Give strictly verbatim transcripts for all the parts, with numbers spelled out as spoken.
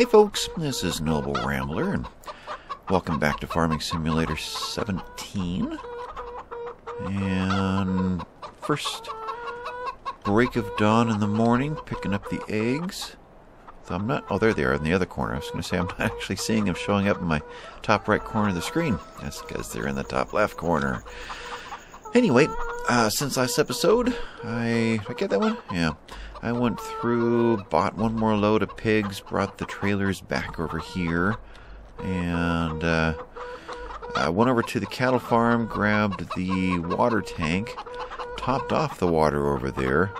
Hey folks, this is Noble Rambler, and welcome back to Farming Simulator seventeen. And first break of dawn in the morning, picking up the eggs. So I'm not, oh there they are in the other corner. I was going to say I'm not actually seeing them showing up in my top right corner of the screen. That's because they're in the top left corner. Anyway, uh, since last episode, I... did I get that one? Yeah. I went through, bought one more load of pigs, brought the trailers back over here, and uh, I went over to the cattle farm, grabbed the water tank, topped off the water over there,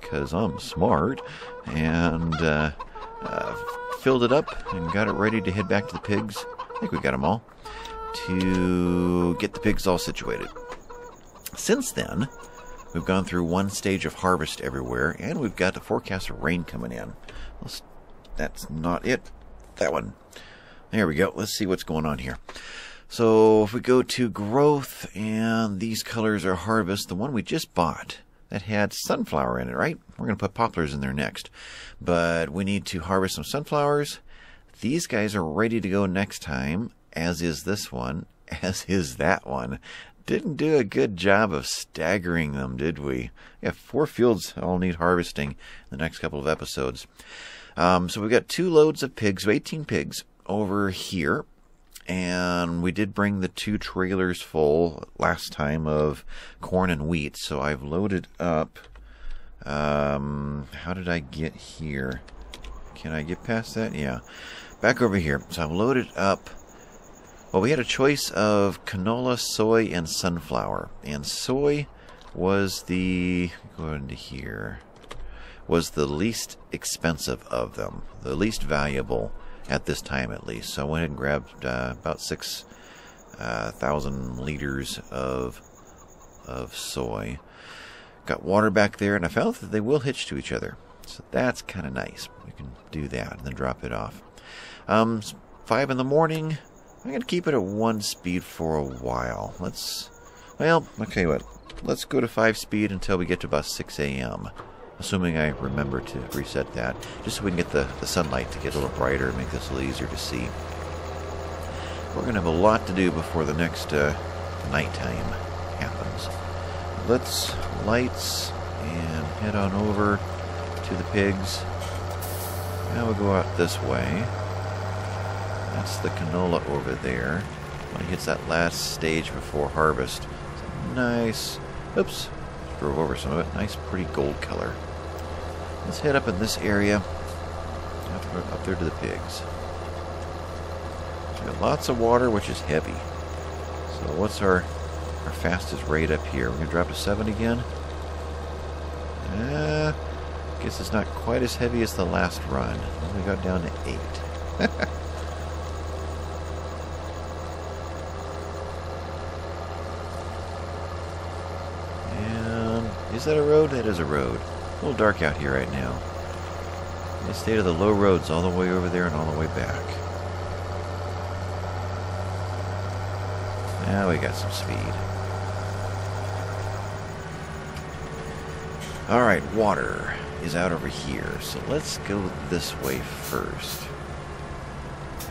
because I'm smart, and uh, uh, filled it up and got it ready to head back to the pigs. I think we got them all, to get the pigs all situated. Since then, we've gone through one stage of harvest everywhere, and we've got the forecast of rain coming in. Let's, that's not it. That one. There we go. Let's see what's going on here. So if we go to growth, and these colors are harvest, the one we just bought, that had sunflower in it, right? We're going to put poplars in there next. But we need to harvest some sunflowers. These guys are ready to go next time, as is this one, as is that one. Didn't do a good job of staggering them, did we? Yeah, four fields all need harvesting in the next couple of episodes. Um, so we've got two loads of pigs, eighteen pigs, over here. And we did bring the two trailers full last time of corn and wheat. So I've loaded up... Um, how did I get here? Can I get past that? Yeah. Back over here. So I've loaded up... Well, we had a choice of canola, soy, and sunflower. And soy was the, go into here, was the least expensive of them, the least valuable at this time at least. So I went ahead and grabbed uh, about six uh, thousand liters of of soy. Got water back there, and I found that they will hitch to each other. So that's kind of nice. We can do that and then drop it off. Um, five in the morning. I'm going to keep it at one speed for a while. Let's, well, okay, what? Let's go to five speed until we get to about six A M Assuming I remember to reset that, just so we can get the, the sunlight to get a little brighter and make this a little easier to see. We're going to have a lot to do before the next uh, nighttime happens. Let's lights and head on over to the pigs. Now we'll go out this way. That's the canola over there. When it hits that last stage before harvest. Nice. Oops. Drove over some of it. Nice, pretty gold color. Let's head up in this area. Up, up there to the pigs. We've got lots of water, which is heavy. So what's our, our fastest rate up here? We're going to drop to seven again. Uh, guess it's not quite as heavy as the last run. Then we got down to eight. Is that a road? That is a road. A little dark out here right now. Let's stay to the low roads all the way over there and all the way back. Now we got some speed. Alright, water is out over here. So let's go this way first.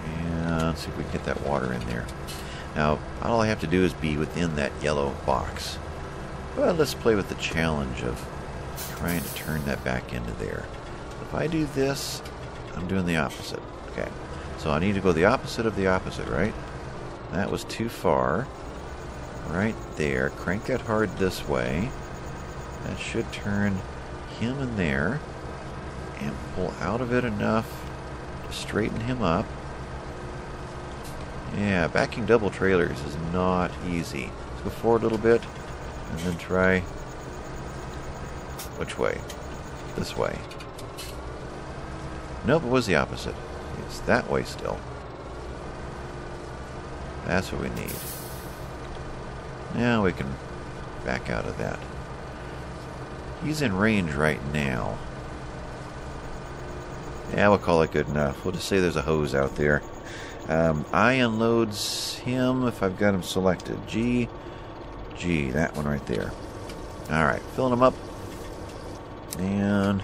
And let's see if we can get that water in there. Now, all I have to do is be within that yellow box. Well, let's play with the challenge of trying to turn that back into there. If I do this, I'm doing the opposite. Okay, so I need to go the opposite of the opposite, right? That was too far. Right there. Crank that hard this way. That should turn him in there. And pull out of it enough to straighten him up. Yeah, backing double trailers is not easy. Let's go forward a little bit. And then try... Which way? This way. Nope, it was the opposite. It's that way still. That's what we need. Now we can back out of that. He's in range right now. Yeah, we'll call it good enough. We'll just say there's a hose out there. Um, I unloads him if I've got him selected. G... Gee, that one right there. Alright, filling them up. And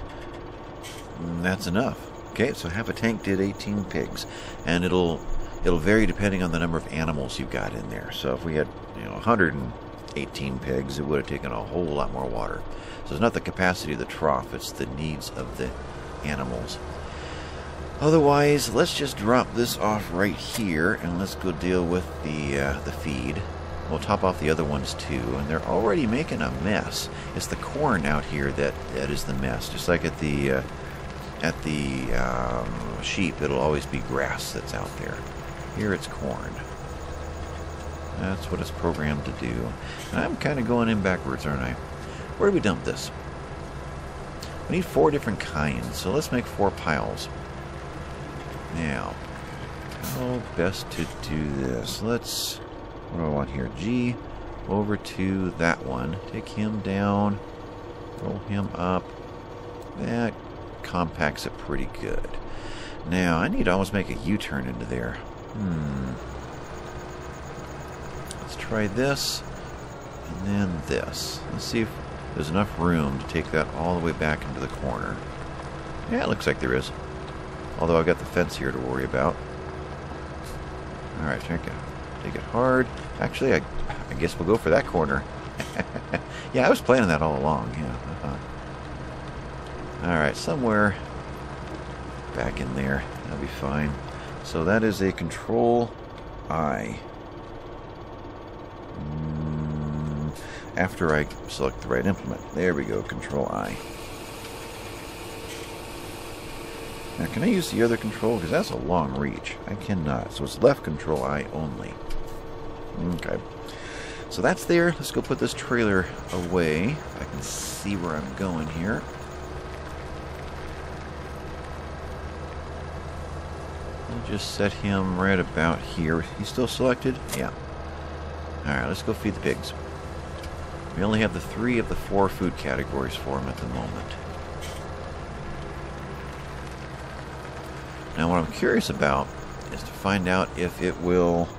that's enough. Okay, so half a tank did eighteen pigs, and it'll it'll vary depending on the number of animals you've got in there. So if we had, you know, one hundred eighteen pigs, it would have taken a whole lot more water. So it's not the capacity of the trough, it's the needs of the animals. Otherwise, let's just drop this off right here, and let's go deal with the uh, the feed. We'll top off the other ones too, and they're already making a mess. It's the corn out here that that is the mess. Just like at the uh, at the um, sheep, it'll always be grass that's out there. Here it's corn. That's what it's programmed to do. And I'm kind of going in backwards, aren't I? Where do we dump this? We need four different kinds, so let's make four piles. Now, how best to do this? Let's. What do I want here? G, over to that one. Take him down. Roll him up. That compacts it pretty good. Now, I need to almost make a U-turn into there. Hmm. Let's try this. And then this. Let's see if there's enough room to take that all the way back into the corner. Yeah, it looks like there is. Although I've got the fence here to worry about. Alright, there we go. Take it hard. Actually, I, I guess we'll go for that corner. Yeah, I was planning that all along. Yeah. Uh-huh. All right, somewhere back in there. That'll be fine. So that is a control I. Mm, after I select the right implement. There we go, control I. Now, can I use the other control? Because that's a long reach. I cannot. So it's left control I only. Okay. So that's there. Let's go put this trailer away. If I can see where I'm going here. I'll just set him right about here. He's still selected? Yeah. Alright, let's go feed the pigs. We only have the three of the four food categories for him at the moment. Now what I'm curious about is to find out if it will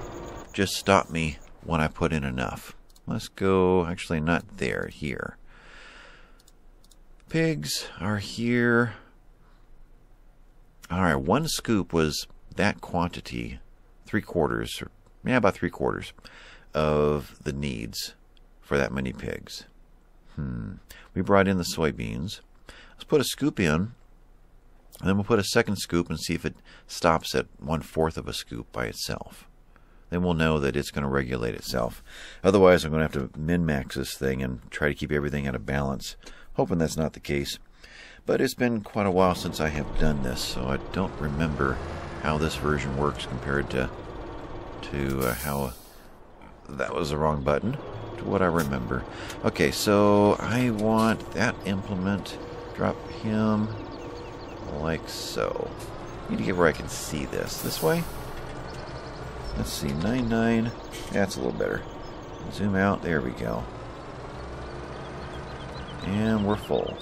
just stop me when I put in enough. Let's go, actually not there, here. Pigs are here. Alright, one scoop was that quantity, three quarters, or, yeah, about three quarters of the needs for that many pigs. Hmm. We brought in the soybeans. Let's put a scoop in. And then we'll put a second scoop and see if it stops at one-fourth of a scoop by itself. Then we'll know that it's going to regulate itself. Otherwise, I'm going to have to min-max this thing and try to keep everything out of balance. Hoping that's not the case. But it's been quite a while since I have done this, so I don't remember how this version works compared to, to uh, how... That was the wrong button. To what I remember. Okay, so I want that implement. Drop him... like so. Need to get where I can see this. This way? Let's see, nine nine. That's a little better. Zoom out. There we go. And we're full.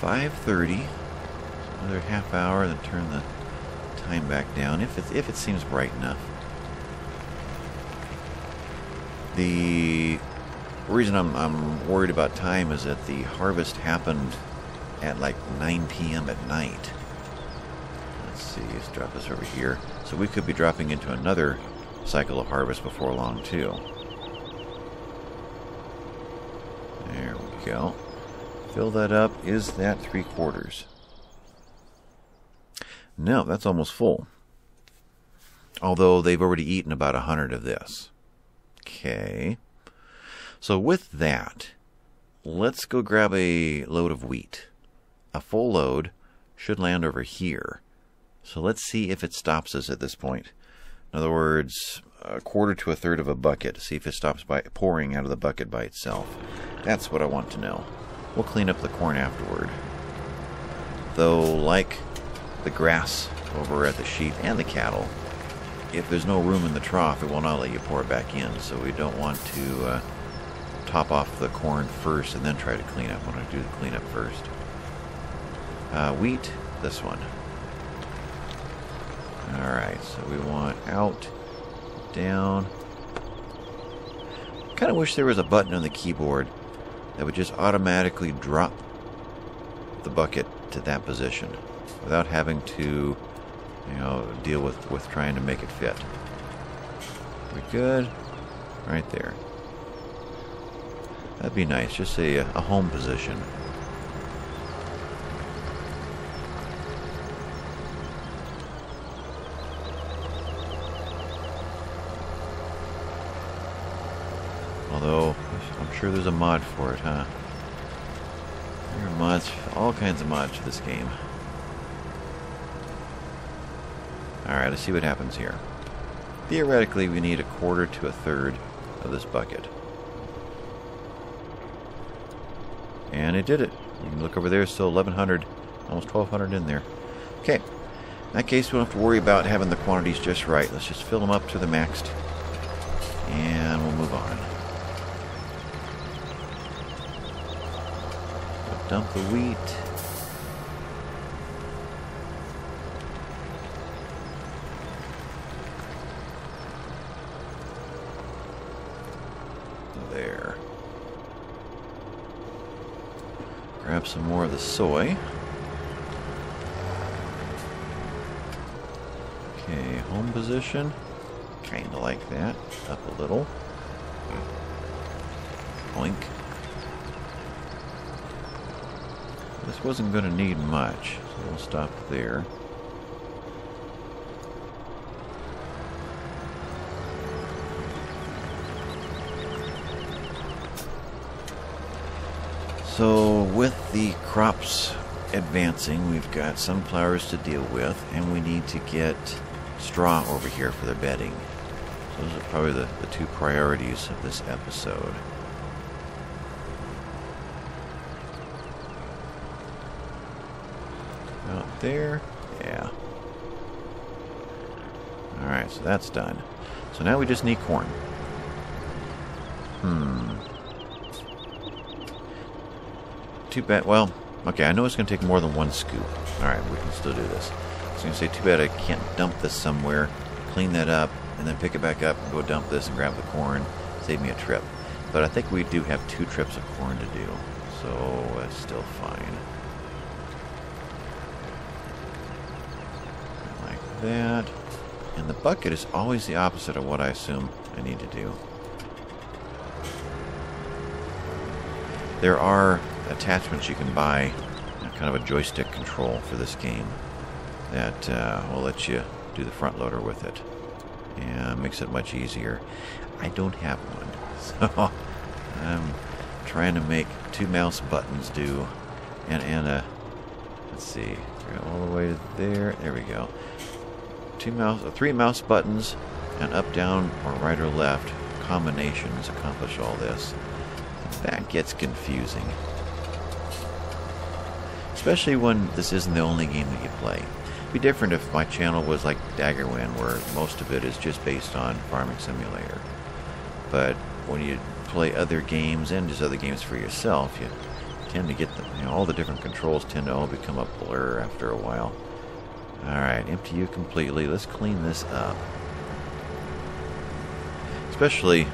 five thirty. Another half hour, then turn the time back down if it, if it seems bright enough. The reason I'm, I'm worried about time is that the harvest happened at like nine P M at night. Let's see, let's drop this over here. So we could be dropping into another cycle of harvest before long too. There we go. Fill that up. Is that three quarters? No, that's almost full. Although they've already eaten about a hundred of this. Okay. So with that, let's go grab a load of wheat. A full load should land over here. So let's see if it stops us at this point. In other words, a quarter to a third of a bucket. See if it stops by pouring out of the bucket by itself. That's what I want to know. We'll clean up the corn afterward. Though, like... the grass over at the sheep and the cattle, if there's no room in the trough, it will not let you pour it back in, so we don't want to uh, top off the corn first and then try to clean up. I want to do the cleanup first. Uh, wheat, this one. Alright, so we want out, down. I kind of wish there was a button on the keyboard that would just automatically drop the bucket to that position without having to, you know, deal with, with trying to make it fit. We good? Right there. That'd be nice, just a, a home position. Although, I'm sure there's a mod for it, huh? There are mods, all kinds of mods to this game. Alright, let's see what happens here. Theoretically, we need a quarter to a third of this bucket. And it did it. You can look over there, still eleven hundred, almost twelve hundred in there. Okay, in that case, we don't have to worry about having the quantities just right. Let's just fill them up to the maxed, and we'll move on. We'll dump the wheat. Grab some more of the soy. Okay, home position. Kinda like that. Up a little. Boink. This wasn't going to need much, so we'll stop there. So with the crops advancing, we've got sunflowers to deal with, and we need to get straw over here for the bedding. So those are probably the, the two priorities of this episode. Out there, yeah. Alright, so that's done. So now we just need corn. Hmm. Too bad, well, okay, I know it's going to take more than one scoop. Alright, we can still do this. I was going to say, too bad I can't dump this somewhere, clean that up, and then pick it back up and go dump this and grab the corn. Save me a trip. But I think we do have two trips of corn to do, so that's still fine. Like that. And the bucket is always the opposite of what I assume I need to do. There are attachments you can buy, kind of a joystick control for this game that uh, will let you do the front loader with it and makes it much easier. I don't have one, so I'm trying to make two mouse buttons do and, and a, let's see, all the way to there, there we go, two mouse, uh, three mouse buttons and up, down, or right or left combinations accomplish all this. That gets confusing. Especially when this isn't the only game that you play. It'd be different if my channel was like DaggerWin, where most of it is just based on Farming Simulator. But when you play other games and just other games for yourself, you tend to get the, you know, all the different controls tend to all become a blur after a while. Alright, empty you completely. Let's clean this up. Especially,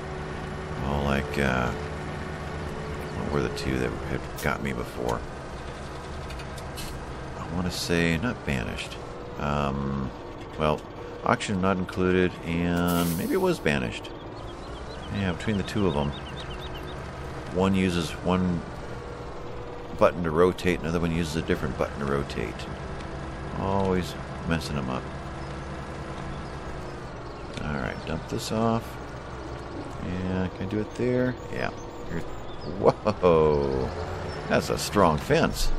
well, like, uh, what were the two that had got me before? I want to say, not Banished. Um, well, Auction not included, and maybe it was Banished. Yeah, between the two of them. One uses one button to rotate, another one uses a different button to rotate. Always messing them up. Alright, dump this off. Yeah, can I do it there? Yeah. Whoa! That's a strong fence.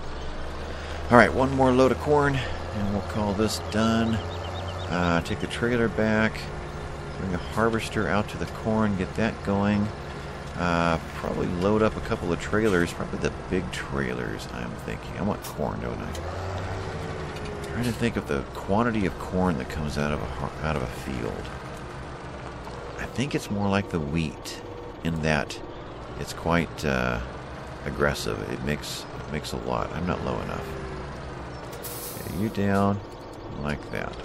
Alright, one more load of corn, and we'll call this done. Uh, take the trailer back, bring the harvester out to the corn, get that going. Uh, probably load up a couple of trailers, probably the big trailers, I'm thinking. I want corn, don't I? I'm trying to think of the quantity of corn that comes out of, a, out of a field. I think it's more like the wheat, in that it's quite uh, aggressive. It makes, it makes a lot. I'm not low enough. You down like that.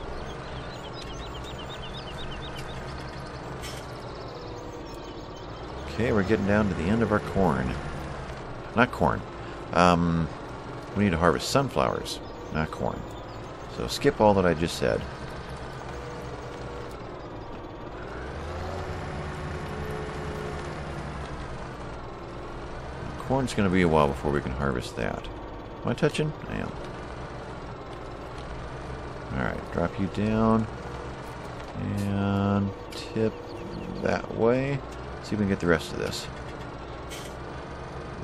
Okay, we're getting down to the end of our corn. Not corn. Um, we need to harvest sunflowers, not corn. So skip all that I just said. Corn's going to be a while before we can harvest that. Am I touching? I am. Alright, drop you down. And tip that way. See if we can get the rest of this.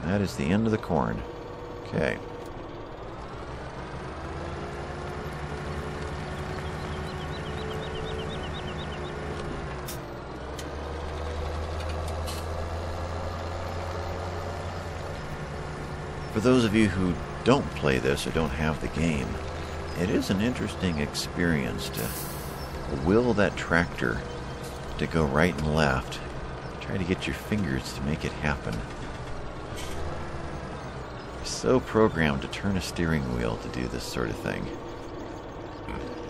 That is the end of the corn. Okay. For those of you who don't play this or don't have the game, it is an interesting experience to will that tractor to go right and left. Try to get your fingers to make it happen. You're so programmed to turn a steering wheel to do this sort of thing.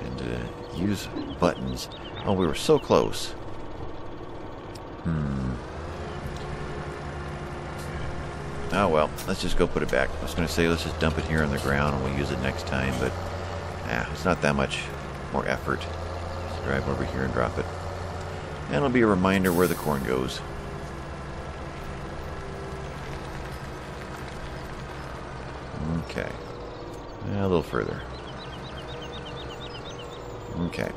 And to use buttons. Oh, we were so close. Hmm. Oh well, let's just go put it back. I was going to say let's just dump it here on the ground and we'll use it next time, but ah, it's not that much more effort. Just drive over here and drop it. And it'll be a reminder where the corn goes. Okay. A little further. Okay.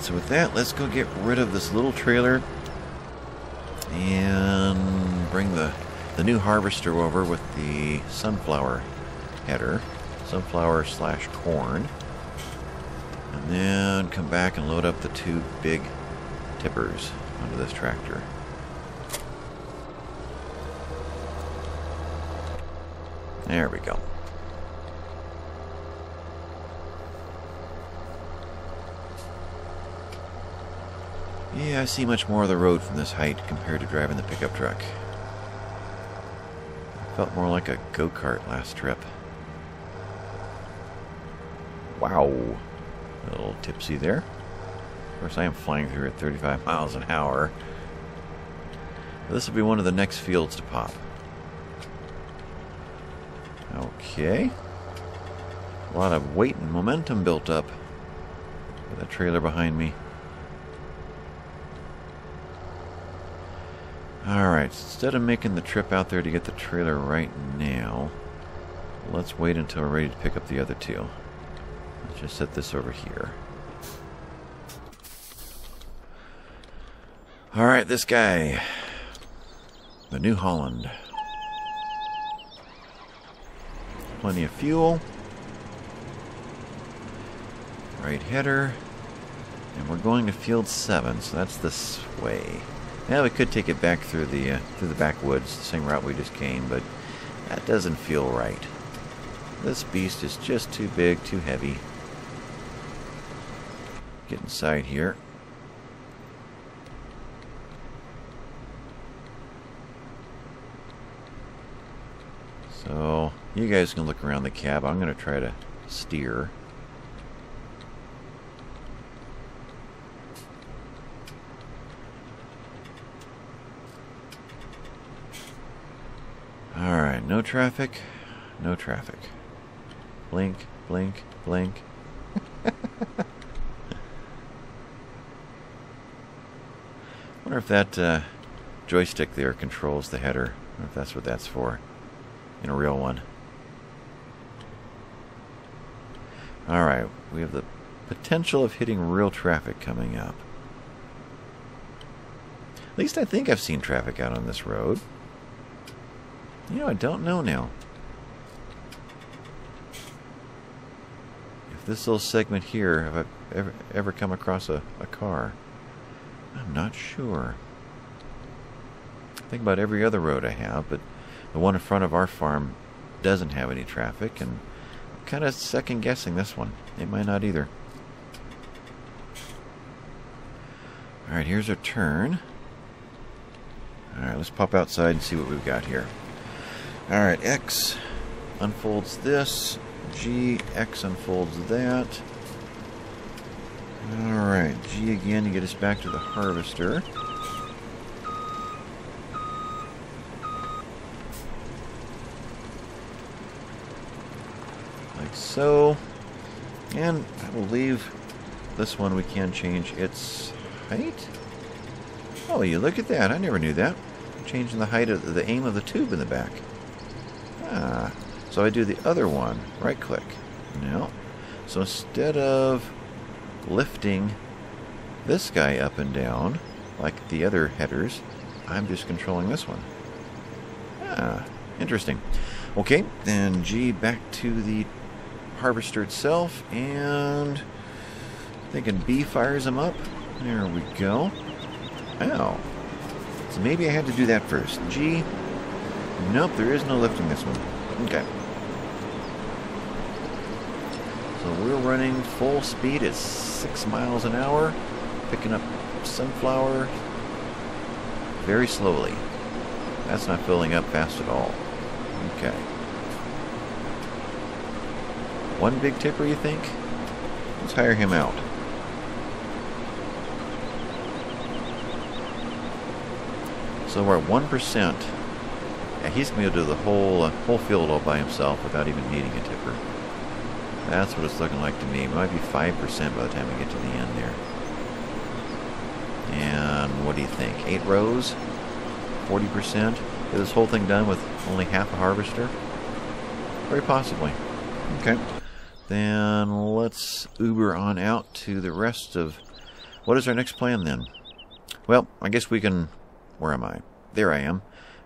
So with that, let's go get rid of this little trailer and bring the, the new harvester over with the sunflower header, sunflower slash corn, and then come back and load up the two big tippers onto this tractor. There we go. Yeah, I see much more of the road from this height compared to driving the pickup truck. It felt more like a go-kart last trip. Wow. A little tipsy there. Of course, I am flying through at thirty-five miles an hour. This will be one of the next fields to pop. Okay. A lot of weight and momentum built up with that trailer behind me. Alright, so instead of making the trip out there to get the trailer right now, let's wait until we're ready to pick up the other two. Let's just set this over here. Alright, this guy. The New Holland. Plenty of fuel. Right header. And we're going to field seven, so that's this way. Now we could take it back through the uh, through the backwoods, the same route we just came, but that doesn't feel right. This beast is just too big, too heavy. Get inside here. So you guys can look around the cab. I'm going to try to steer. No traffic, no traffic. Blink, blink, blink. Wonder if that uh, joystick there controls the header. Or if that's what that's for in a real one. Alright, we have the potential of hitting real traffic coming up. At least I think I've seen traffic out on this road. You know, I don't know now. If this little segment here, have I ever, ever come across a, a car? I'm not sure. I think about every other road I have, but the one in front of our farm doesn't have any traffic, and I'm kind of second-guessing this one. It might not either. Alright, here's our turn. Alright, let's pop outside and see what we've got here. Alright, X unfolds this. G, X unfolds that. Alright, G again to get us back to the harvester. so. And I will leave this one. We can change its height. Oh, you look at that. I never knew that. Changing the height of the aim of the tube in the back. Ah. So I do the other one. Right click. No. So instead of lifting this guy up and down like the other headers, I'm just controlling this one. Ah. Interesting. Okay. Then G back to the harvester itself, and I'm thinking B fires him up. There we go. Ow. So maybe I had to do that first. G. Nope, there is no lifting this one. Okay. So we're running full speed at six miles an hour, picking up sunflower very slowly. That's not filling up fast at all. Okay. One big tipper, you think? Let's hire him out. So we're at one percent. Yeah, he's going to do the whole uh, whole field all by himself without even needing a tipper. That's what it's looking like to me. It might be five percent by the time we get to the end there. And what do you think? Eight rows? forty percent? Is this whole thing done with only half a harvester? Very possibly. Okay. Then let's Uber on out to the rest of... What is our next plan then? Well, I guess we can... Where am I? There I am.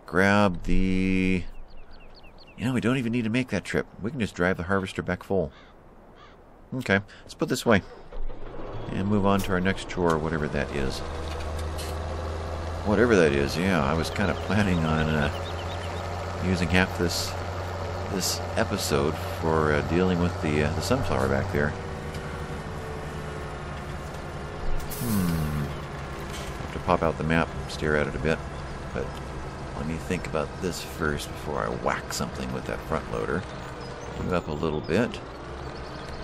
Grab the... You know, we don't even need to make that trip. We can just drive the harvester back full. Okay, let's put this way. And move on to our next chore, whatever that is. Whatever that is, yeah. I was kind of planning on uh, using half this this episode for uh, dealing with the, uh, the sunflower back there. Hmm... Pop out the map, stare at it a bit, but let me think about this first before I whack something with that front loader. Move up a little bit.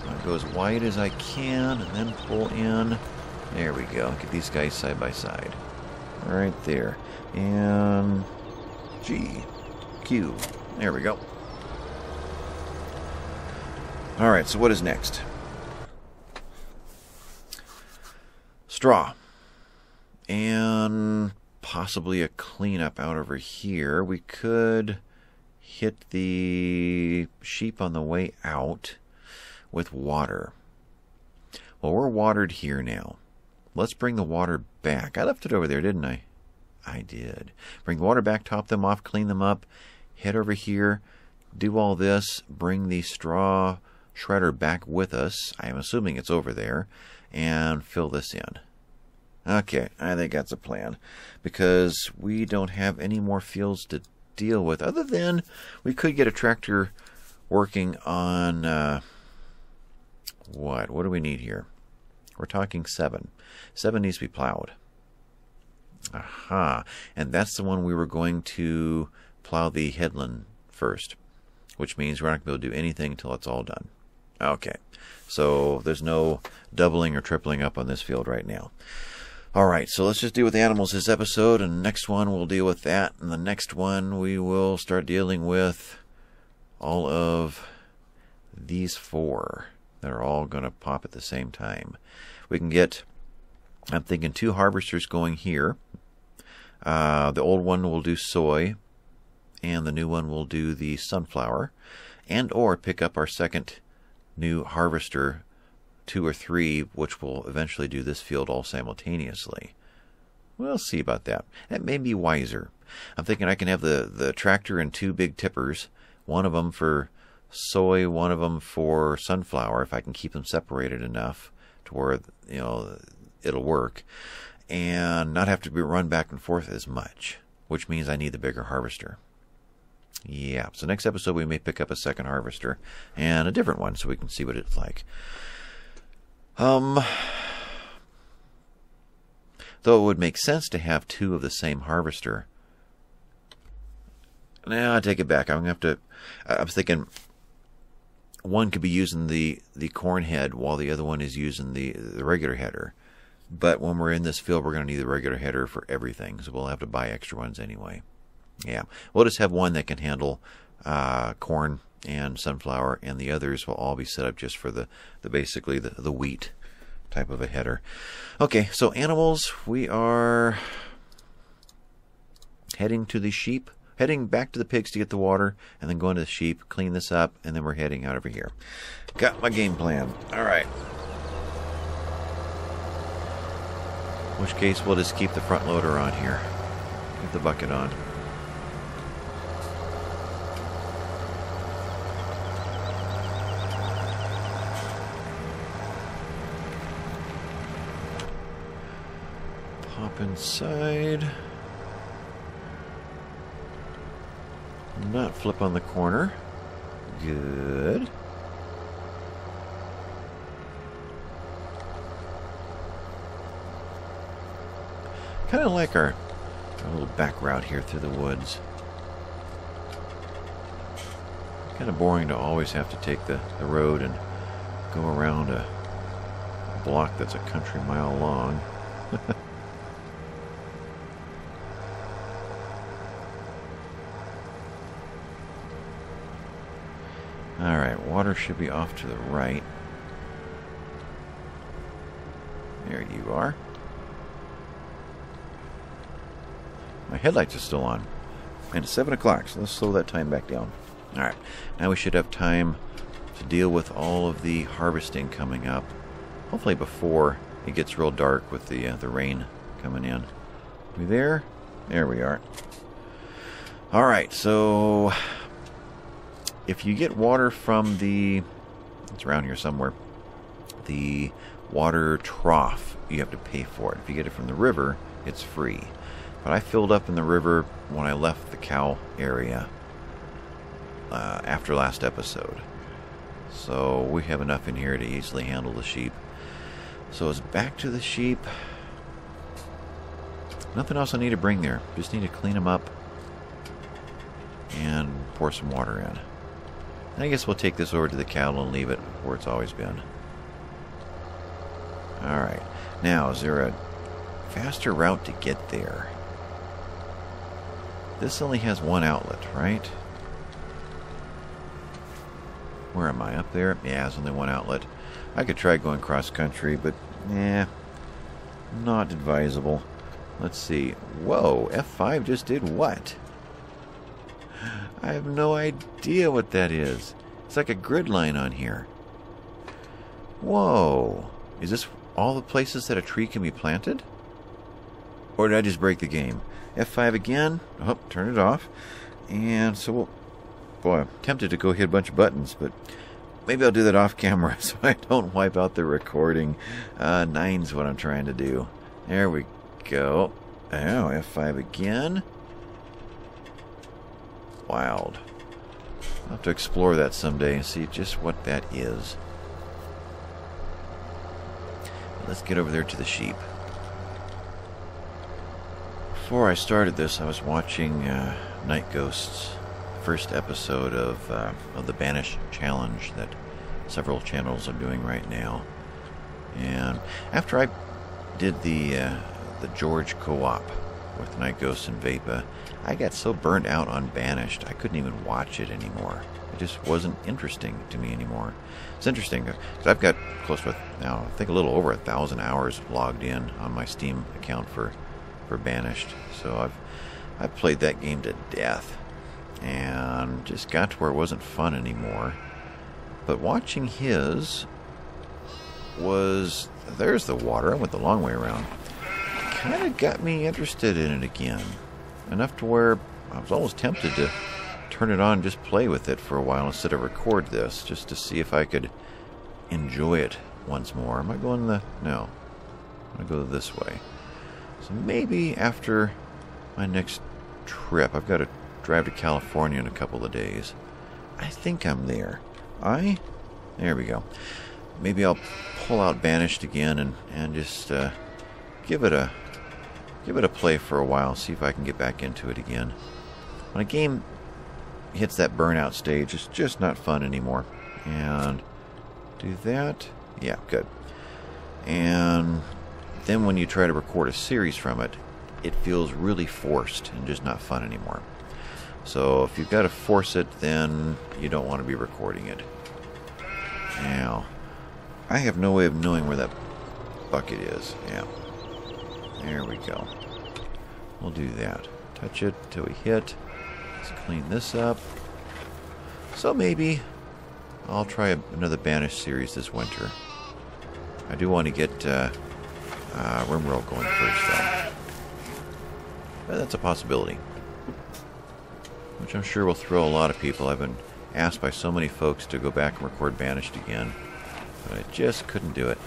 I'll go as wide as I can and then pull in. There we go. Get these guys side by side. Right there. And G. Q. There we go. Alright, so what is next? Straw. And possibly a cleanup out over here. We could hit the sheep on the way out with water. Well, we're watered here now. Let's bring the water back. I left it over there, didn't I? I did. Bring the water back, top them off, clean them up, head over here, do all this, bring the straw shredder back with us. I'm assuming it's over there, and fill this in. Okay, I think that's a plan, because we don't have any more fields to deal with, other than we could get a tractor working on, uh, what? What do we need here? We're talking seven. Seven needs to be plowed. Aha, and that's the one we were going to plow the headland first, which means we're not going to be able to do anything until it's all done. Okay, so there's no doubling or tripling up on this field right now. Alright, so let's just deal with the animals this episode, and next one we'll deal with that, and the next one we will start dealing with all of these four that are all going to pop at the same time. We can get, I'm thinking, two harvesters going here. Uh, the old one will do soy, and the new one will do the sunflower, and or pick up our second new harvester, two or three, which will eventually do this field all simultaneously. We'll see about that. That may be wiser. I'm thinking I can have the, the tractor and two big tippers, one of them for soy, one of them for sunflower, if I can keep them separated enough to where, you know, it'll work, and not have to be run back and forth as much, which means I need the bigger harvester. Yeah, so next episode we may pick up a second harvester, and a different one, so we can see what it's like. Um, though it would make sense to have two of the same harvester. Nah, I take it back. I'm gonna have to. I was thinking one could be using the the corn head while the other one is using the the regular header. But when we're in this field, we're gonna need the regular header for everything, so we'll have to buy extra ones anyway. Yeah, we'll just have one that can handle uh, corn and sunflower, and the others will all be set up just for the, the basically the, the wheat type of a header. Okay, so animals, we are heading to the sheep, heading back to the pigs to get the water, and then going to the sheep, clean this up, and then we're heading out over here. Got my game plan. All right. In which case, we'll just keep the front loader on here. Keep the bucket on. Pop inside. Not flip on the corner. Good. Kind of like our, our little back route here through the woods. Kind of boring to always have to take the, the road and go around a block that's a country mile long. Alright, water should be off to the right. There you are. My headlights are still on. And it's seven o'clock, so let's slow that time back down. Alright, now we should have time to deal with all of the harvesting coming up. Hopefully before it gets real dark with the, uh, the rain coming in. We there? There we are. Alright, so if you get water from the, it's around here somewhere, the water trough, you have to pay for it. If you get it from the river, it's free. But I filled up in the river when I left the cow area uh, after last episode. So we have enough in here to easily handle the sheep. So it's back to the sheep. Nothing else I need to bring there. Just need to clean them up and pour some water in. I guess we'll take this over to the cattle and leave it where it's always been. Alright. Now, is there a faster route to get there? This only has one outlet, right? Where am I? Up there? Yeah, there's only one outlet. I could try going cross-country, but, eh, not advisable. Let's see. Whoa, F five just did what? I have no idea what that is. It's like a grid line on here. Whoa. Is this all the places that a tree can be planted? Or did I just break the game? F five again. Oh, turn it off. And so we'll... Boy, I'm tempted to go hit a bunch of buttons, but maybe I'll do that off camera so I don't wipe out the recording. Uh, nine's what I'm trying to do. There we go. Oh, F five again. Wild. I'll have to explore that someday and see just what that is. Let's get over there to the sheep. Before I started this, I was watching uh, Night Ghosts, first episode of, uh, of the Banished challenge that several channels are doing right now. And after I did the, uh, the George Co-op with Night Ghosts and Vapor, I got so burnt out on Banished, I couldn't even watch it anymore. It just wasn't interesting to me anymore. It's interesting, because I've got close to, now, I think a little over a thousand hours logged in on my Steam account for, for Banished. So I've, I've played that game to death, and just got to where it wasn't fun anymore. But watching his was, there's the water, I went the long way around. Kind of got me interested in it again. Enough to where I was almost tempted to turn it on and just play with it for a while instead of record this, just to see if I could enjoy it once more. Am I going the... No. I'm going to go this way. So maybe after my next trip, I've got to drive to California in a couple of days. I think I'm there. I... There we go. Maybe I'll pull out Banished again and, and just uh, give it a... Give it a play for a while, see if I can get back into it again. When a game hits that burnout stage, it's just not fun anymore. And do that. Yeah, good. And then when you try to record a series from it, it feels really forced and just not fun anymore. So if you've got to force it, then you don't want to be recording it. Now, I have no way of knowing where that bucket is. Yeah. There we go. We'll do that. Touch it till we hit. Let's clean this up. So maybe I'll try another Banished series this winter. I do want to get uh, uh, Rimworld going first, though. But that's a possibility. Which I'm sure will throw a lot of people. I've been asked by so many folks to go back and record Banished again. But I just couldn't do it.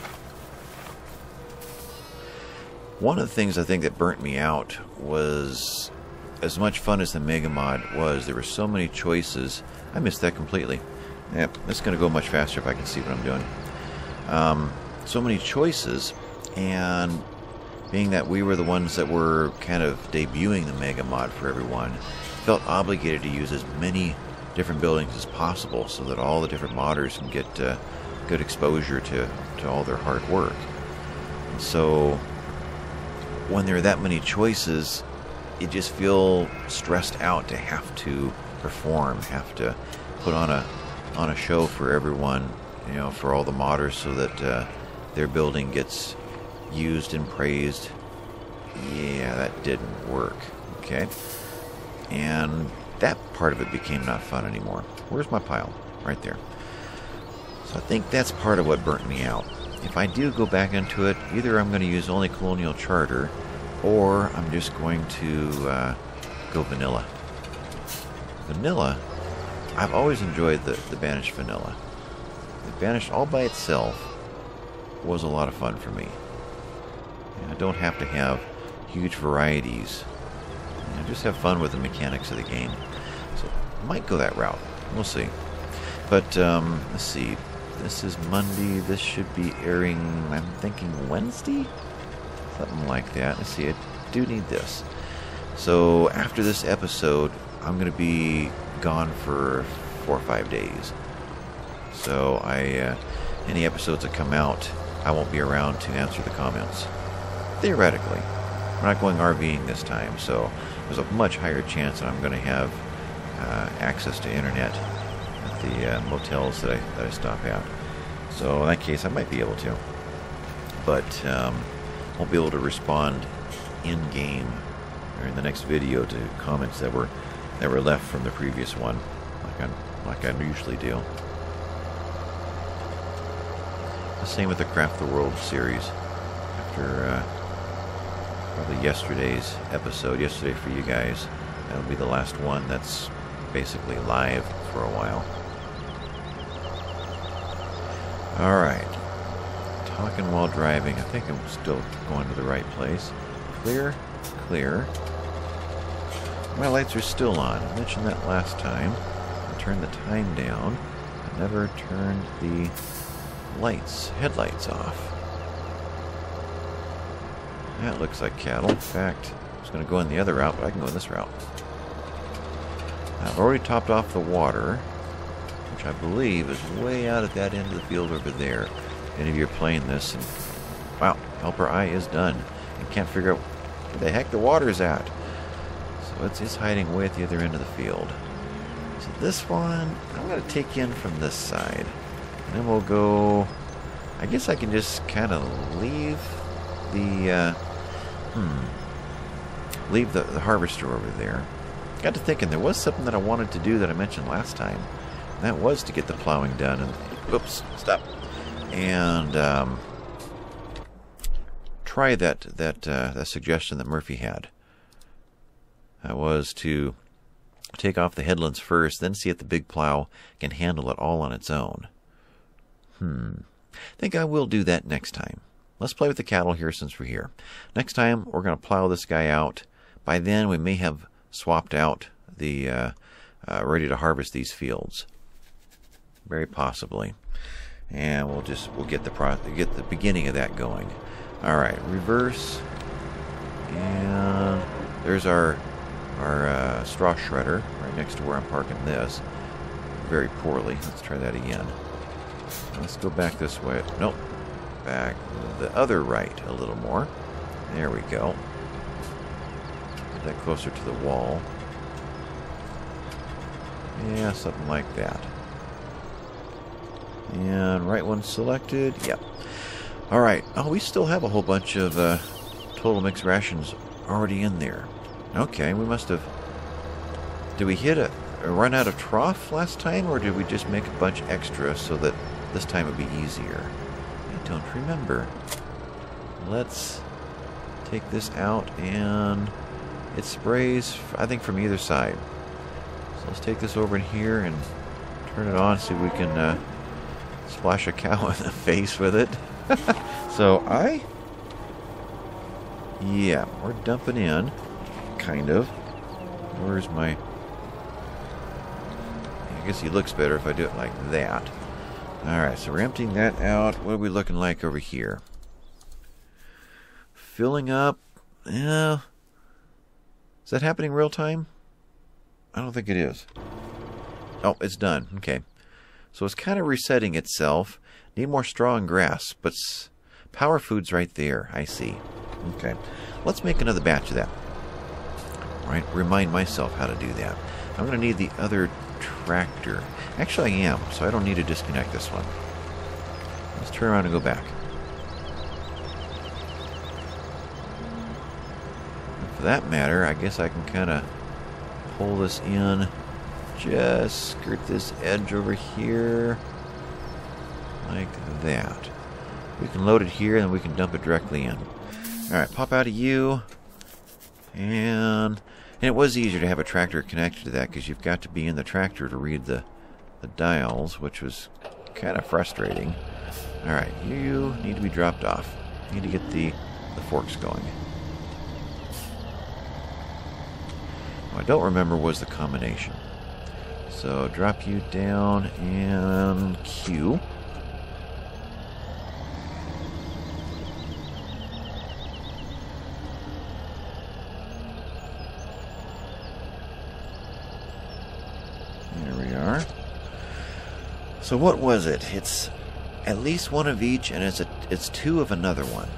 One of the things I think that burnt me out was, as much fun as the Mega Mod was, there were so many choices. I missed that completely. Yep, it's going to go much faster if I can see what I'm doing. Um, so many choices, and being that we were the ones that were kind of debuting the Mega Mod for everyone, felt obligated to use as many different buildings as possible so that all the different modders can get uh, good exposure to, to all their hard work. And so when there are that many choices, you just feel stressed out to have to perform, have to put on a on a show for everyone, you know, for all the modders, so that uh, their building gets used and praised. Yeah, that didn't work. Okay, and that part of it became not fun anymore. Where's my pile? Right there. So I think that's part of what burnt me out. If I do go back into it, either I'm going to use only Colonial Charter, or I'm just going to uh, go vanilla. Vanilla? I've always enjoyed the, the Banished vanilla. The Banished all by itself was a lot of fun for me. And I don't have to have huge varieties. And I just have fun with the mechanics of the game. So I might go that route. We'll see. But um, let's see. This is Monday. This should be airing, I'm thinking, Wednesday? Something like that. Let's see, I do need this. So after this episode, I'm going to be gone for four or five days. So I, uh, any episodes that come out, I won't be around to answer the comments. Theoretically. We're not going RVing this time, so there's a much higher chance that I'm going to have uh, access to internet at the uh, motels that I, that I stop at. So in that case, I might be able to. But um, won't be able to respond in-game or in the next video to comments that were that were left from the previous one, like I like I usually do. The same with the Craft the World series. After uh, probably yesterday's episode, yesterday for you guys, that'll be the last one that's basically live for a while. All right. Talking while driving. I think I'm still going to the right place. Clear, clear. My lights are still on. I mentioned that last time. I turned the time down. I never turned the lights, headlights off. That looks like cattle. In fact, I was going to go in the other route, but I can go in this route. I've already topped off the water, which I believe is way out at that end of the field over there. If any of you are playing this, and wow, Helper Eye is done. And can't figure out where the heck the water's at. It's, it's hiding way at the other end of the field. So this one, I'm going to take in from this side. And then we'll go... I guess I can just kind of leave the... Uh, hmm. Leave the, the harvester over there. Got to thinking, there was something that I wanted to do that I mentioned last time. And that was to get the plowing done. And, whoops, stop. And um, try that, that, uh, that suggestion that Murphy had. I was to take off the headlands first, then see if the big plow can handle it all on its own. Hmm. I think I will do that next time. Let's play with the cattle here since we're here. Next time, we're going to plow this guy out. By then, we may have swapped out the, uh, uh, ready to harvest these fields. Very possibly. And we'll just, we'll get the, pro get the beginning of that going. Alright, reverse. And there's our... Our uh, straw shredder right next to where I'm parking this. Very poorly. Let's try that again. Let's go back this way. Nope. Back the other right a little more. There we go. Get that closer to the wall. Yeah, something like that. And right one selected. Yep. Alright. Oh, we still have a whole bunch of uh, total mix rations already in there. Okay, we must have... Did we hit a, a run out of trough last time, or did we just make a bunch extra so that this time it would be easier? I don't remember. Let's take this out, and it sprays, I think, from either side. So let's take this over in here and turn it on, see if we can uh, splash a cow in the face with it. So I... Yeah, we're dumping in, kind of. Where's my... I guess he looks better if I do it like that. Alright, so we're emptying that out. What are we looking like over here? Filling up. Yeah. Is that happening real time? I don't think it is. Oh, it's done. Okay. So it's kind of resetting itself. Need more straw and grass, but power food's right there. I see. Okay. Let's make another batch of that. Right, remind myself how to do that. I'm going to need the other tractor. Actually, I am, so I don't need to disconnect this one. Let's turn around and go back. And for that matter, I guess I can kind of pull this in. Just skirt this edge over here. Like that. We can load it here, and then we can dump it directly in. Alright, pop out of you. And, and it was easier to have a tractor connected to that because you've got to be in the tractor to read the, the dials, which was kind of frustrating. Alright, you need to be dropped off. You need to get the, the forks going. What I don't remember was the combination. So drop you down and Q. So what was it? It's at least one of each, and it's a, it's two of another one.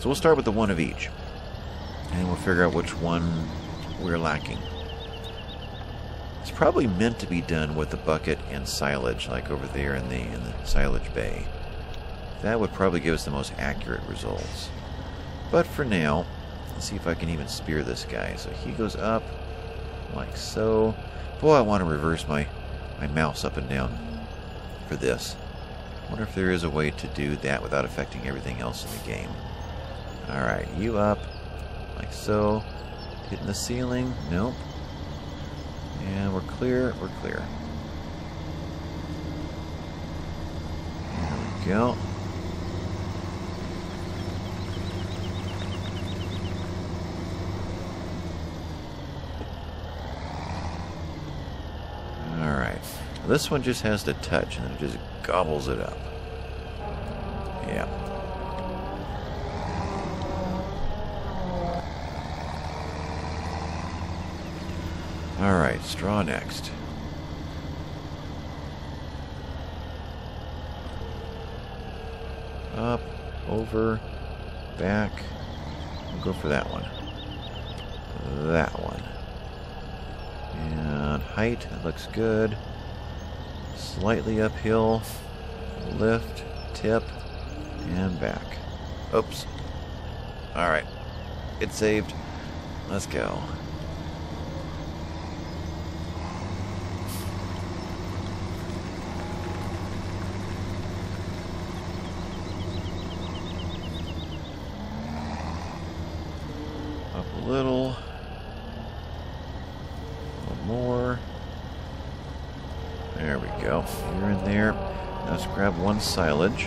So we'll start with the one of each, and we'll figure out which one we're lacking. It's probably meant to be done with the bucket and silage, like over there in the, in the silage bay. That would probably give us the most accurate results. But for now, let's see if I can even spear this guy. So he goes up, like so. Boy, I want to reverse my... I mouse up and down for this. I wonder if there is a way to do that without affecting everything else in the game. Alright, you up. Like so. Hitting the ceiling. Nope. And we're clear. We're clear. There we go. This one just has to touch, and it just gobbles it up. Yeah. Alright, straw next. Up, over, back. We'll go for that one. That one. And height, that looks good. Slightly uphill, lift, tip, and back. Oops. Alright. It's saved. Let's go. Up a little. Go. You're in there. Now let's grab one silage.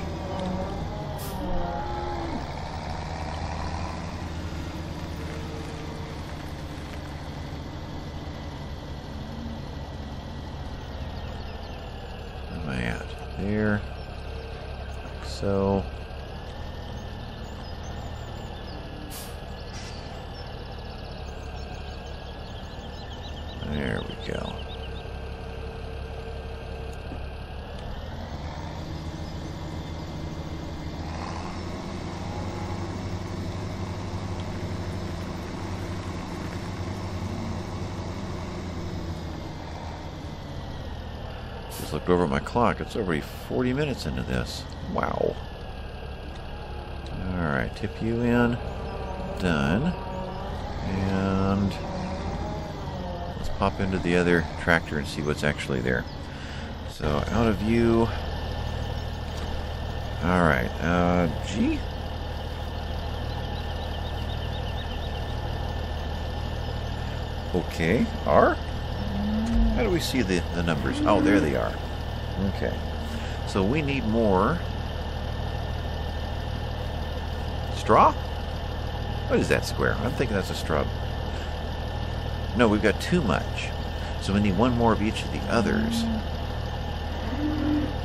Where am I at? There. Like so. There we go. Just looked over at my clock. It's already forty minutes into this. Wow. Alright, tip you in. Done. And let's pop into the other tractor and see what's actually there. So, out of you. Alright, uh, G? Okay, R? How do we see the, the numbers? Oh, there they are. Okay. So we need more straw? What is that square? I'm thinking that's a straw. No, we've got too much. So we need one more of each of the others.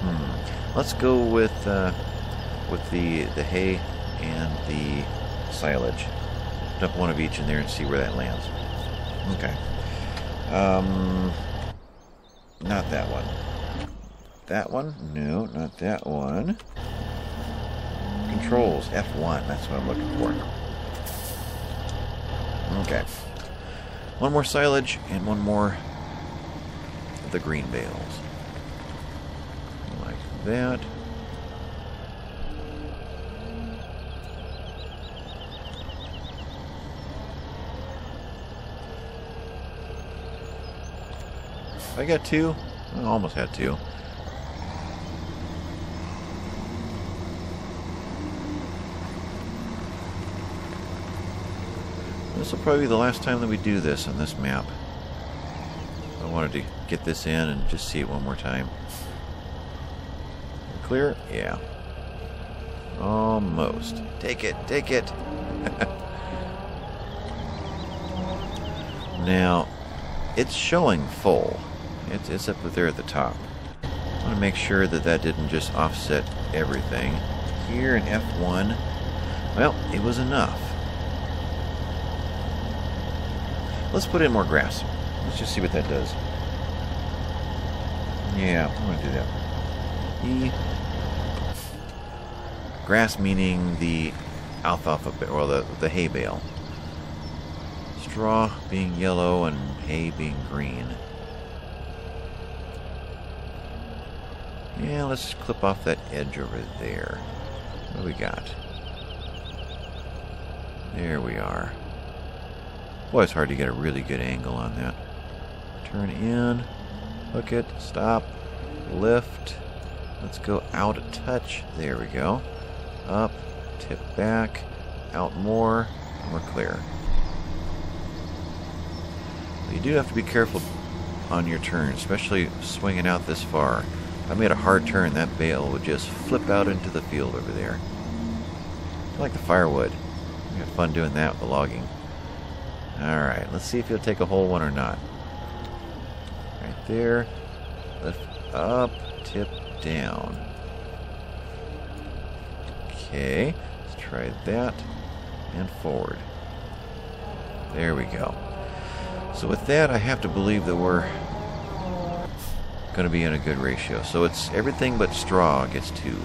Hmm. Let's go with uh, with the, the hay and the silage. Dump one of each in there and see where that lands. Okay. Um, not that one. That one? No, not that one. Controls, F one. That's what I'm looking for. Okay. One more silage and one more of the green bales. Like that. I got two. I almost had two. This will probably be the last time that we do this on this map. I wanted to get this in and just see it one more time. Clear? Yeah. Almost. Take it. Take it. Now, it's showing full. It's, it's up there at the top. I want to make sure that that didn't just offset everything. Here in F one, well, it was enough. Let's put in more grass. Let's just see what that does. Yeah, I'm going to do that. E. Grass meaning the alfalfa, or the, the hay bale. Straw being yellow and hay being green. Yeah, let's just clip off that edge over there. What do we got? There we are. Boy, it's hard to get a really good angle on that. Turn in. Hook it. Stop. Lift. Let's go out a touch. There we go. Up. Tip back. Out more. And we're clear. You do have to be careful on your turn, especially swinging out this far. If I made a hard turn, that bale would just flip out into the field over there. I like the firewood. We had fun doing that with the logging. Alright, let's see if he'll take a whole one or not. Right there. Lift up, tip down. Okay, let's try that. And forward. There we go. So with that, I have to believe that we're going to be in a good ratio. So it's everything but straw gets two.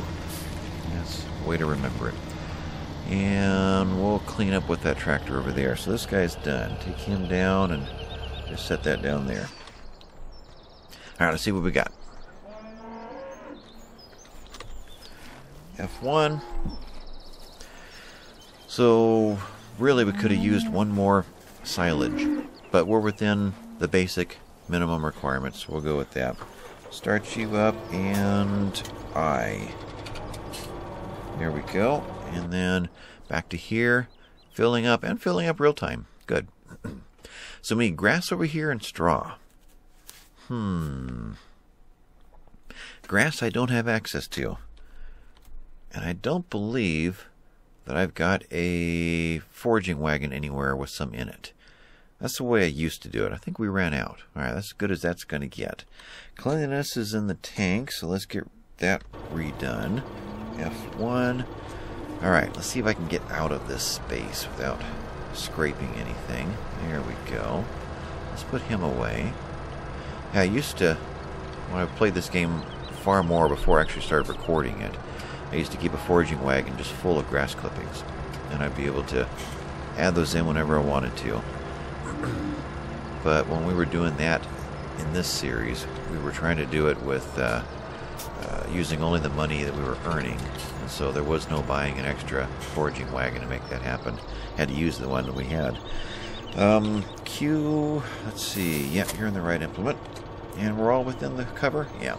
That's a way to remember it. And we'll clean up with that tractor over there. So this guy's done. Take him down and just set that down there. All right, let's see what we got. F one. So really, we could have used one more silage. But we're within the basic minimum requirements. We'll go with that. Start you up and I. There we go. And then back to here. Filling up and filling up real time. Good. So we need grass over here and straw. Hmm. Grass I don't have access to. And I don't believe that I've got a foraging wagon anywhere with some in it. That's the way I used to do it. I think we ran out. Alright, that's as good as that's going to get. Cleanliness is in the tank, so let's get that redone. F one. Alright, let's see if I can get out of this space without scraping anything. There we go. Let's put him away. I used to, when I played this game far more before I actually started recording it, I used to keep a foraging wagon just full of grass clippings. And I'd be able to add those in whenever I wanted to. But when we were doing that in this series, we were trying to do it with uh, uh, using only the money that we were earning. And so there was no buying an extra foraging wagon to make that happen. Had to use the one that we had. Um, Q, let's see. Yeah, you're in the right implement. And we're all within the cover? Yeah.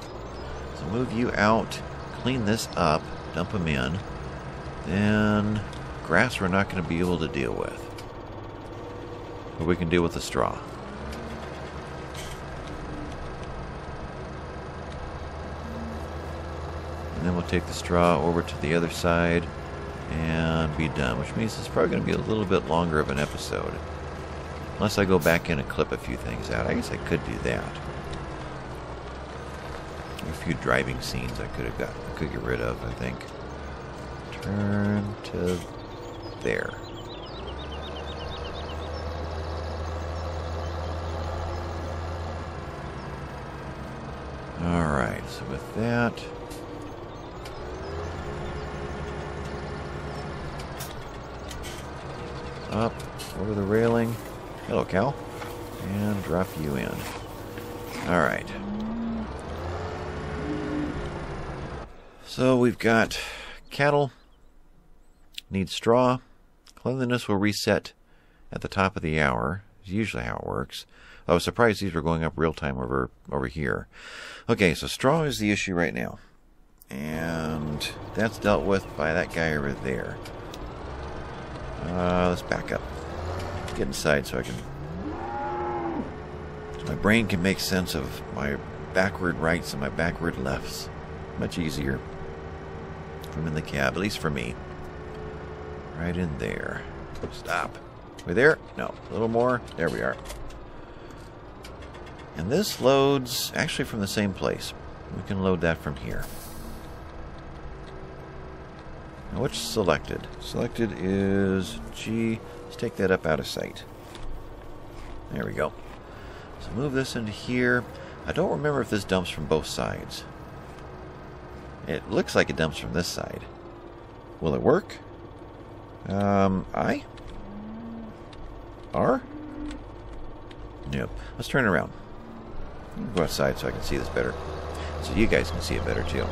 So move you out, clean this up, dump them in. Then grass we're not going to be able to deal with. But we can deal with the straw. And then we'll take the straw over to the other side and be done. Which means it's probably going to be a little bit longer of an episode. Unless I go back in and clip a few things out. I guess I could do that. A few driving scenes I could have got, I could get rid of, I think. Turn to there. Alright, so with that. Up, over the railing. Hello, cow. And drop you in. Alright. So we've got cattle, need straw, cleanliness will reset at the top of the hour, is usually how it works. I was surprised these were going up real time over, over here. Okay, so straw is the issue right now. And that's dealt with by that guy over there. Uh, let's back up. Get inside so I can... So my brain can make sense of my backward rights and my backward lefts. Much easier. From in the cab, at least for me. Right in there. Stop. We're there? No. A little more. There we are. And this loads actually from the same place. We can load that from here. Now what's selected? Selected is G. Let's take that up out of sight. There we go. So move this into here. I don't remember if this dumps from both sides. It looks like it dumps from this side. Will it work? Um, I? R? Nope. Let's turn around. Go outside so I can see this better. So you guys can see it better too.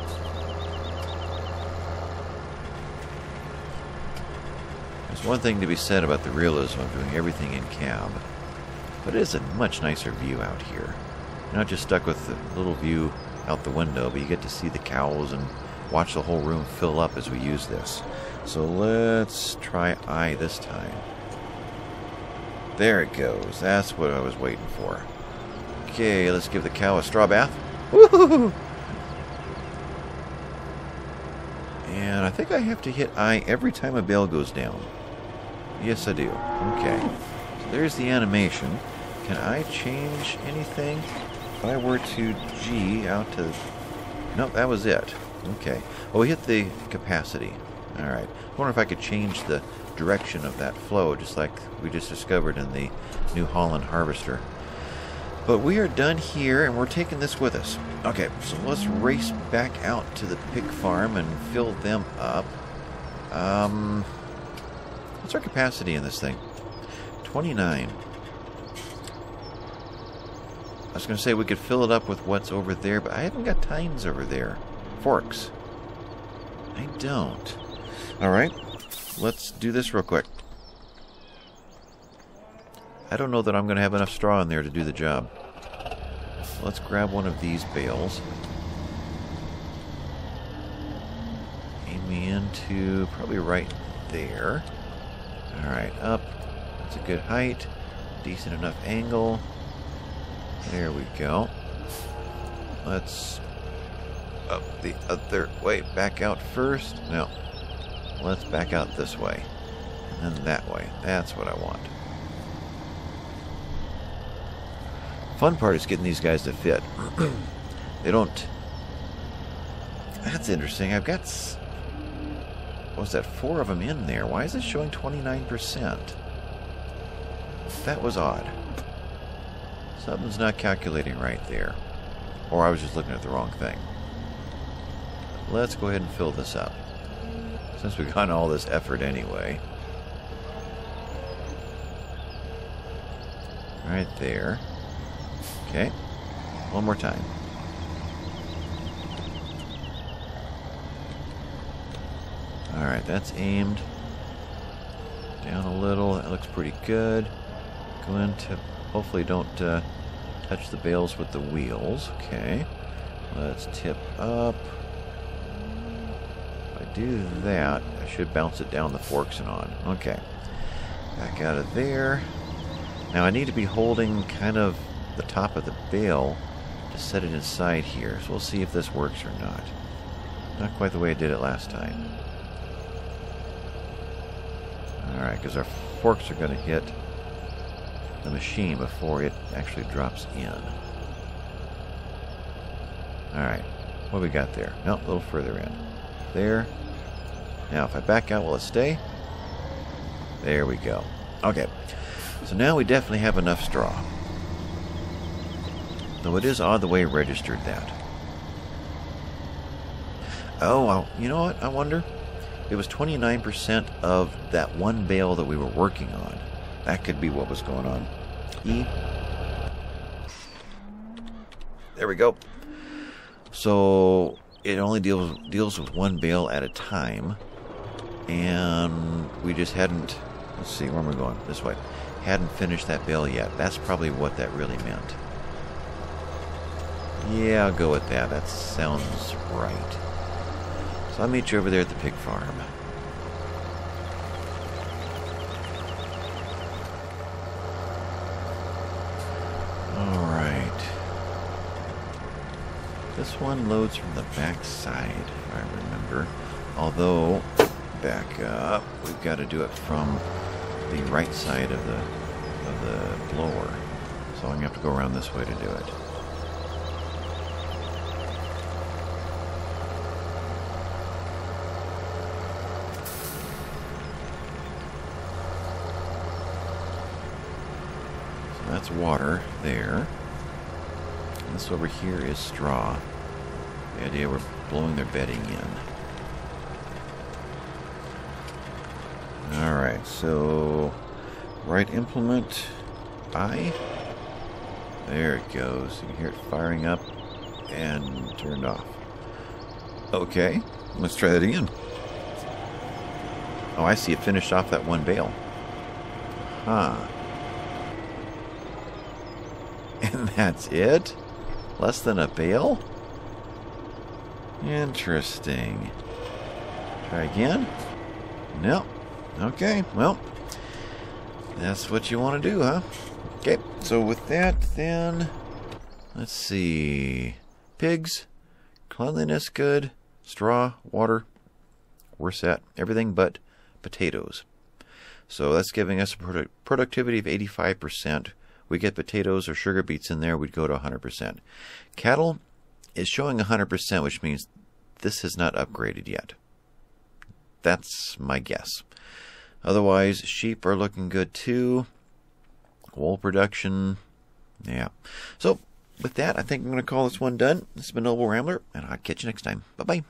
There's one thing to be said about the realism of doing everything in cab. But it is a much nicer view out here. You're not just stuck with the little view out the window, but you get to see the cows and watch the whole room fill up as we use this. So let's try I this time. There it goes. That's what I was waiting for. Okay, let's give the cow a straw bath. Woohoo! And I think I have to hit I every time a bale goes down. Yes, I do. Okay. So there's the animation. Can I change anything? If I were to G out to... Nope, that was it. Okay. Oh, we hit the capacity. Alright. I wonder if I could change the direction of that flow, just like we just discovered in the New Holland harvester. But we are done here, and we're taking this with us. Okay, so let's race back out to the pig farm and fill them up. Um, what's our capacity in this thing? twenty-nine. I was going to say we could fill it up with what's over there, but I haven't got tines over there. Forks. I don't. Alright, let's do this real quick. I don't know that I'm going to have enough straw in there to do the job. Let's grab one of these bales. Aim me into probably right there. Alright, up. That's a good height. Decent enough angle. There we go. Let's up the other way. Back out first. No. Let's back out this way. And then that way. That's what I want. Fun part is getting these guys to fit. They don't... That's interesting. I've got... What was that? Four of them in there. Why is it showing twenty-nine percent? That was odd. Something's not calculating right there. Or I was just looking at the wrong thing. Let's go ahead and fill this up. Since we've gotten all this effort anyway. Right there. Okay. One more time. Alright, that's aimed. Down a little. That looks pretty good. Going to... Hopefully don't uh, touch the bales with the wheels. Okay. Let's tip up. If I do that, I should bounce it down the forks and on. Okay. Back out of there. Now I need to be holding kind of the top of the bale to set it inside here. So we'll see if this works or not. Not quite the way I did it last time. Alright, because our forks are going to hit the machine before it actually drops in. Alright, what we got there? Nope, a little further in. There. Now if I back out, will it stay? There we go. Okay. So now we definitely have enough straw. Though it is odd the way it registered that. Oh, I'll, you know what? I wonder. It was twenty-nine percent of that one bale that we were working on. That could be what was going on. E. There we go. So it only deals deals with one bale at a time. And we just hadn't... Let's see, where am I going? This way. Hadn't finished that bale yet. That's probably what that really meant. Yeah, I'll go with that. That sounds right. So I'll meet you over there at the pig farm. Alright. This one loads from the back side, if I remember. Although, back up, we've got to do it from the right side of the of the blower. So I'm going to have to go around this way to do it. So that's water there. And this over here is straw. The idea we're blowing their bedding in. Alright, so right implement I. There it goes. You can hear it firing up and turned off. Okay, let's try that again. Oh, I see it finished off that one bale. Huh. And that's it? Less than a bale? Interesting. Try again? Nope. Okay, well, that's what you want to do, huh? Okay, so with that, then, let's see. Pigs, cleanliness good, straw, water, we're set. Everything but potatoes. So that's giving us a produ productivity of eighty-five percent. We get potatoes or sugar beets in there, we'd go to one hundred percent. Cattle is showing one hundred percent, which means this is not upgraded yet. That's my guess. Otherwise, sheep are looking good too. Wool production. Yeah. So, with that, I think I'm going to call this one done. This has been Noble Rambler, and I'll catch you next time. Bye-bye.